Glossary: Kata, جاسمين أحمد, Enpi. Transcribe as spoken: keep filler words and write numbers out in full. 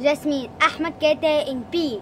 جاسمين أحمد، كاتا، إنبي.